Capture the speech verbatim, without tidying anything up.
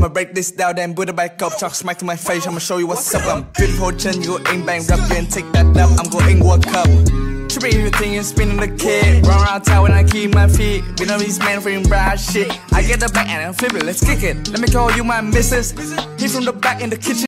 I'ma break this down, then put it back up. Talk smack to my face, I'ma show you what's up. I'm big ho Chen, you go in bang, rap you and take that down. I'm going World Cup. Tripping everything and spinning the kid. Run around town when I keep my feet. Been on these man for bad shit. I get the back and I flip it, let's kick it. Let me call you my missus. He from the back in the kitchen.